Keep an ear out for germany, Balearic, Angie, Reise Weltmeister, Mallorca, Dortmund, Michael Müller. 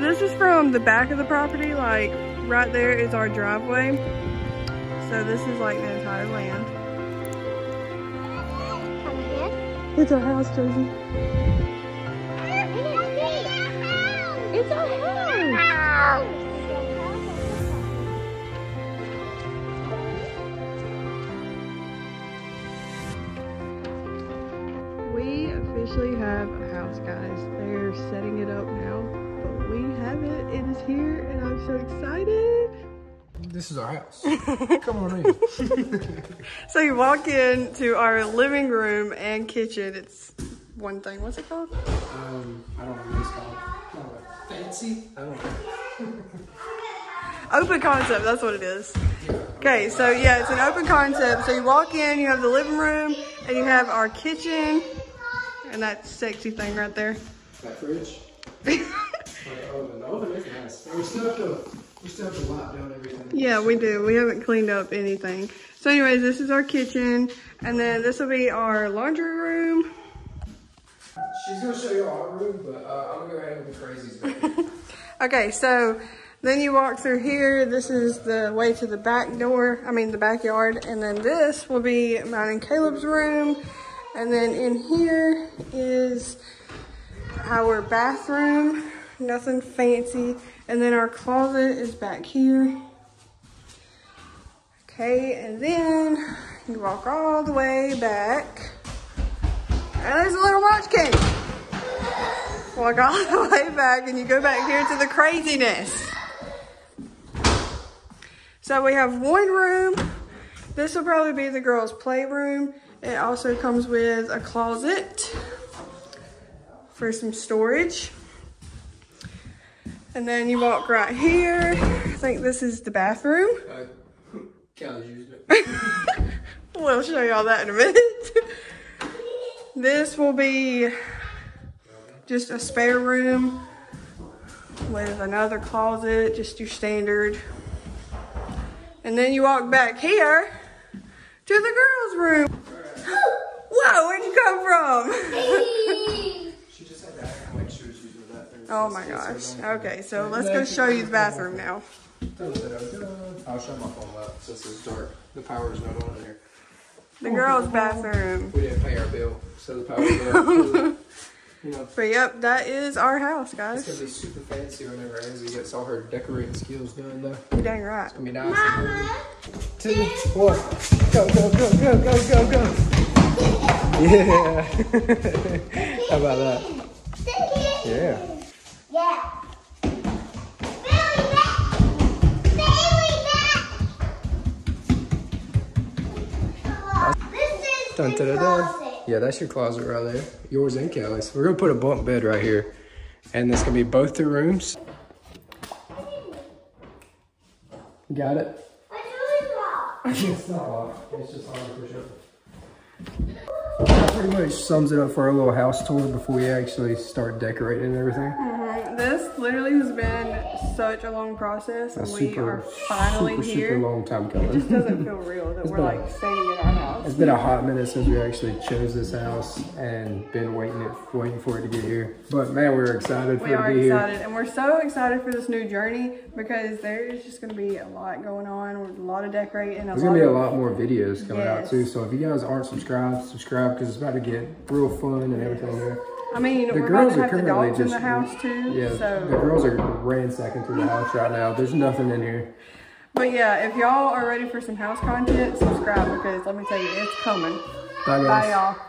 So this is from the back of the property, like right there is our driveway. So this is like the entire land. It's our house, Josie. It's our house. We officially have a house, guys. They're setting it up now, but we have it. It is here, and I'm so excited. This is our house. Come on in. So you walk into our living room and kitchen. It's one thing. What's it called? I don't know what it's called. Fancy? I don't know. Open concept. That's what it is. Okay, so yeah, it's an open concept. So you walk in, you have the living room, and you have our kitchen, and that sexy thing right there. That fridge. The oven is nice. We still have to wipe down everything. Yeah, we do. We haven't cleaned up anything. So anyways, this is our kitchen, and then this will be our laundry room. She's going to show you our room, but I'm going to go ahead with the crazies. Okay, so then you walk through here. This is the way to the back door, I mean the backyard, and then this will be mine and Caleb's room. And then in here is our bathroom. Nothing fancy. And then our closet is back here. Okay, and then you walk all the way back. And there's a little watch cake. Walk all the way back and you go back here to the craziness. So we have one room. This will probably be the girls' playroom. It also comes with a closet for some storage. And then you walk right here. I think this is the bathroom. Cal's used it. We'll show y'all that in a minute. This will be just a spare room with another closet, just your standard. And then you walk back here to the girls' room. Whoa, where'd you come from? She just had to make sure she's in the bathroom. Oh my gosh. Okay, so let's go show you the bathroom now. I'll shut my phone up since it's dark. The power is not on here. The girls' bathroom. We didn't pay our bill, so the power bill. You know. But yep, that is our house, guys. It's gonna be super fancy whenever Angie gets all her decorating skills done, though. You're dang right. It's gonna be nice. Mama. 2, 1, go, go, go, go, go, go, go. Yeah. How about that? Yeah. Yeah. Dun, da, da, da. Yeah, that's your closet right there. Yours and Callie's. We're gonna put a bunk bed right here. And that's gonna be both the rooms. Got it? It's not locked. It's just hard to push up. That pretty much sums it up for our little house tour before we actually start decorating and everything. This literally has been such a long process, and we are finally here. Super long time coming. It just doesn't feel real that we're like staying in our house. It's been a hot minute since we actually chose this house and been waiting for it to get here. But man, we're excited for it to be here. We are excited, and we're so excited for this new journey because there is just going to be a lot going on with a lot of decorating. There's going to be a lot more videos coming out too. So if you guys aren't subscribed, subscribe because it's about to get real fun and everything here. I mean, we're about to have the dogs in the house too. Yeah, so the girls are ransacking through the house right now. There's nothing in here. But yeah, if y'all are ready for some house content, subscribe because let me tell you, it's coming. Bye, guys. Bye, y'all.